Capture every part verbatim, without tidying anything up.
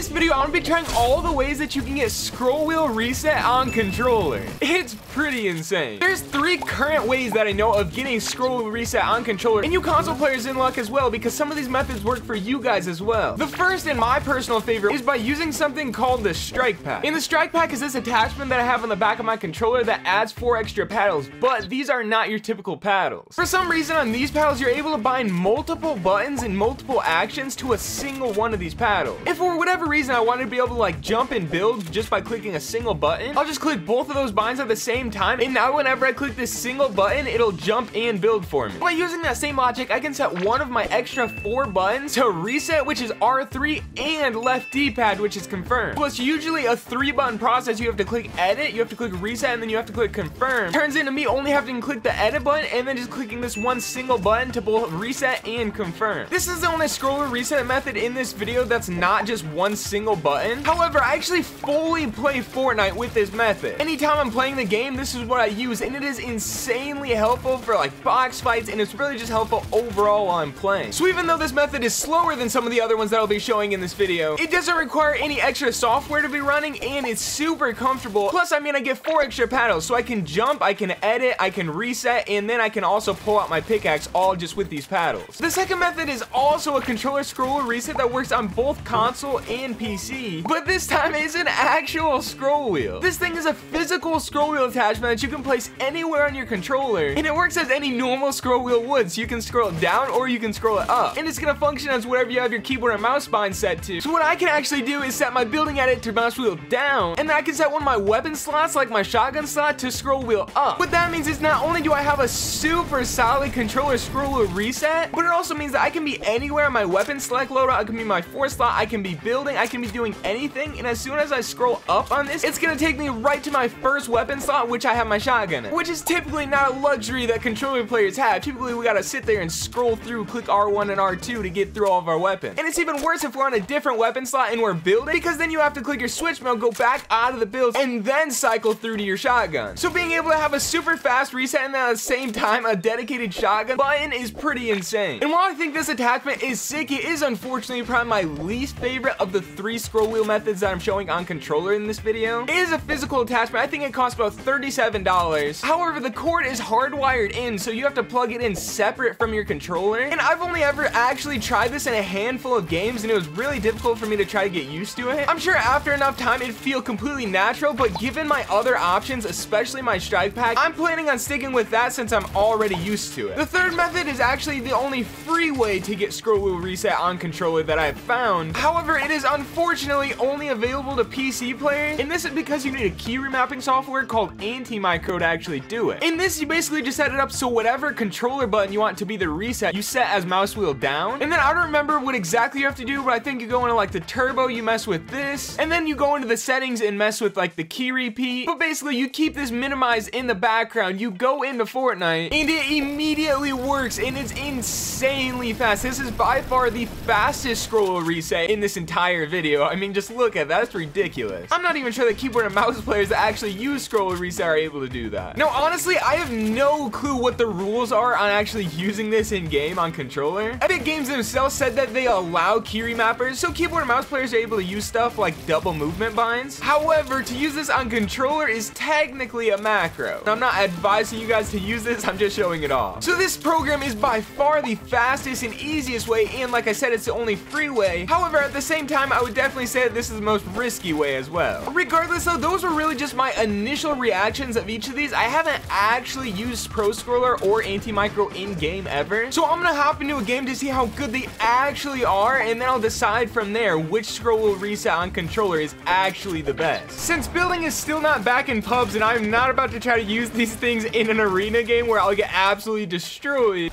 this video, I'm gonna be trying all the ways that you can get scroll wheel reset on controller. It's pretty insane. There's three current ways that I know of getting scroll wheel reset on controller, and you console players in luck as well, because some of these methods work for you guys as well. The first and my personal favorite is by using something called the Strike Pack. And the Strike Pack is this attachment that I have on the back of my controller that adds four extra paddles, but these are not your typical paddles. For some reason on these paddles, you're able to bind multiple buttons and multiple actions to a single one of these paddles. If for whatever reason I wanted to be able to like jump and build just by clicking a single button, I'll just click both of those binds at the same time, and now whenever I click this single button, it'll jump and build for me. By using that same logic, I can set one of my extra four buttons to reset, which is R three, and left D-pad, which is confirm. Plus, usually a three button process, you have to click edit, you have to click reset, and then you have to click confirm. Turns into me only having to click the edit button and then just clicking this one single button to both reset and confirm. This is the only scroller reset method in this video that's not just one single button. However, I actually fully play Fortnite with this method. Anytime I'm playing the game, this is what I use, and it is insanely helpful for like box fights, and it's really just helpful overall while I'm playing. So even though this method is slower than some of the other ones that I'll be showing in this video, it doesn't require any extra software to be running, and it's super comfortable. Plus, I mean, I get four extra paddles, so I can jump, I can edit, I can reset, and then I can also pull out my pickaxe, all just with these paddles. The second method is also a controller scroller reset that works on both console and P C, but this time is an actual scroll wheel. This thing is a physical scroll wheel attachment that you can place anywhere on your controller, and it works as any normal scroll wheel would, so you can scroll it down or you can scroll it up, and it's gonna function as whatever you have your keyboard and mouse bind set to. So what I can actually do is set my building edit to mouse wheel down, and then I can set one of my weapon slots, like my shotgun slot, to scroll wheel up. What that means is not only do I have a super solid controller scroll wheel reset, but it also means that I can be anywhere in my weapon select loadout, I can be my fourth slot, I can be building, I can be doing anything, and as soon as I scroll up on this, it's gonna take me right to my first weapon slot, which I have my shotgun in, which is typically not a luxury that controller players have. Typically, we gotta sit there and scroll through, click R one and R two to get through all of our weapons. And it's even worse if we're on a different weapon slot and we're building, because then you have to click your switch mode, go back out of the build, and then cycle through to your shotgun. So being able to have a super fast reset and at the same time a dedicated shotgun button is pretty insane. And while I think this attachment is sick, it is unfortunately probably my least favorite of the three scroll wheel methods that I'm showing on controller in this video. It is a physical attachment. I think it costs about thirty-seven dollars. However, the cord is hardwired in, so you have to plug it in separate from your controller. And I've only ever actually tried this in a handful of games, and it was really difficult for me to try to get used to it. I'm sure after enough time it'd feel completely natural, but given my other options, especially my Strike Pack, I'm planning on sticking with that since I'm already used to it. The third method is actually the only free way to get scroll wheel reset on controller that I've found. However, it is unfortunately only available to P C players, and this is because you need a key remapping software called Anti-Micro to actually do it. In this, you basically just set it up so whatever controller button you want to be the reset, you set as mouse wheel down, and then I don't remember what exactly you have to do, but I think you go into like the turbo, you mess with this, and then you go into the settings and mess with like the key repeat, but basically you keep this minimized in the background, you go into Fortnite, and it immediately works, and it's insanely fast. This is by far the fastest scroll reset in this entire video. I mean, just look at that, that's ridiculous. I'm not even sure that keyboard and mouse players that actually use scroll reset are able to do that. Now, honestly, I have no clue what the rules are on actually using this in-game on controller. Epic Games themselves said that they allow key remappers, so keyboard and mouse players are able to use stuff like double movement binds. However, to use this on controller is technically a macro. Now, I'm not advising you guys to use this, I'm just showing it off. So this program is by far the fastest and easiest way, and like I said, it's the only free way. However, at the same time, I would definitely say that this is the most risky way as well. Regardless though, those were really just my initial reactions of each of these. I haven't actually used Pro Scroller or Anti-Micro in-game ever, so I'm gonna hop into a game to see how good they actually are, and then I'll decide from there which scroll wheel reset on controller is actually the best. Since building is still not back in pubs, and I'm not about to try to use these things in an arena game where I'll get absolutely destroyed,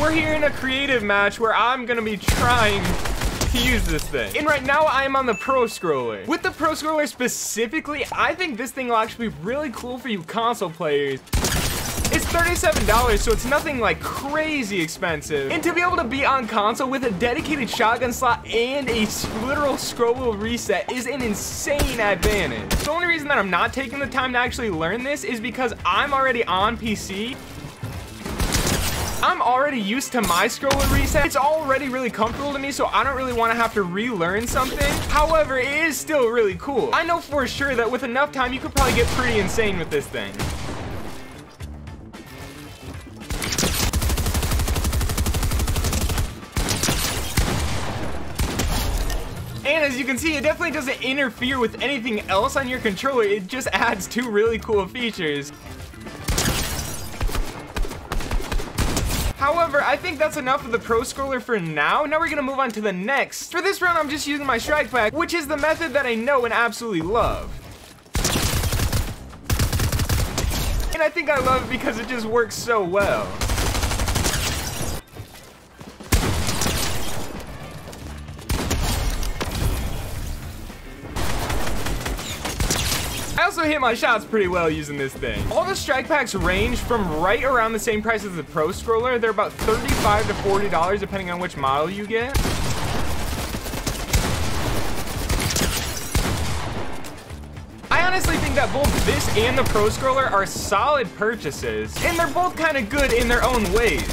we're here in a creative match where I'm gonna be trying to use this thing. And right now I am on the Pro Scroller. With the Pro Scroller specifically, I think this thing will actually be really cool for you console players. It's thirty-seven dollars, so it's nothing like crazy expensive. And to be able to be on console with a dedicated shotgun slot and a literal scroll wheel reset is an insane advantage. The only reason that I'm not taking the time to actually learn this is because I'm already on P C. I'm already used to my scroller reset. It's already really comfortable to me, so I don't really want to have to relearn something. However, it is still really cool. I know for sure that with enough time, you could probably get pretty insane with this thing. And as you can see, it definitely doesn't interfere with anything else on your controller. It just adds two really cool features. However, I think that's enough of the Pro Scroller for now. Now we're gonna move on to the next. For this round, I'm just using my Strike Pack, which is the method that I know and absolutely love. And I think I love it because it just works so well. I also hit my shots pretty well using this thing. All the Strike Packs range from right around the same price as the Pro Scroller. They're about thirty-five to forty dollars depending on which model you get. I honestly think that both this and the Pro Scroller are solid purchases, and they're both kind of good in their own ways.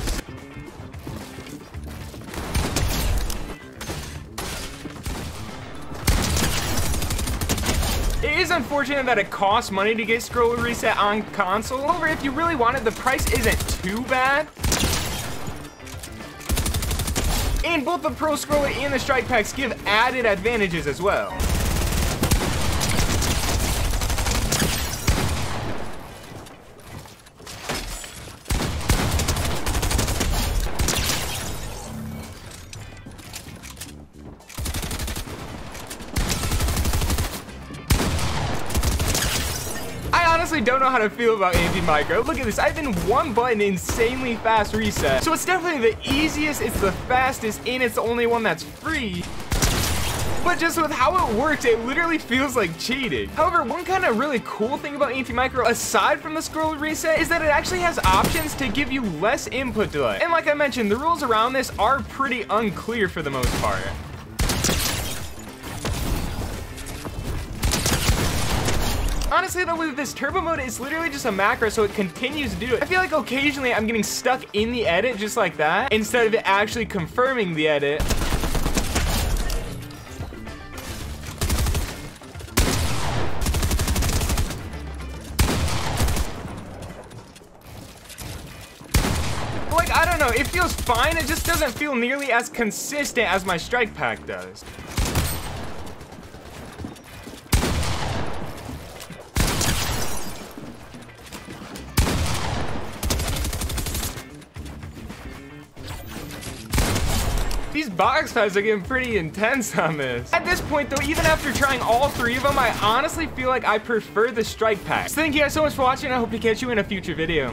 It is unfortunate that it costs money to get scroller reset on console. However, if you really want it, the price isn't too bad. And both the Pro Scroller and the Strike Packs give added advantages as well. I don't know how to feel about Anti-Micro. Look at this, I've been one button insanely fast reset. So it's definitely the easiest, it's the fastest, and it's the only one that's free. But just with how it works, it literally feels like cheating. However, one kind of really cool thing about Anti-Micro, aside from the scroll reset, is that it actually has options to give you less input delay. And like I mentioned, the rules around this are pretty unclear for the most part. Honestly though, with this turbo mode, it's literally just a macro, so it continues to do it. I feel like occasionally I'm getting stuck in the edit just like that, instead of it actually confirming the edit. Like, I don't know, it feels fine, it just doesn't feel nearly as consistent as my Strike Pack does. These box fights are getting pretty intense on this. At this point though, even after trying all three of them, I honestly feel like I prefer the Strike Pack. So thank you guys so much for watching. I hope to catch you in a future video.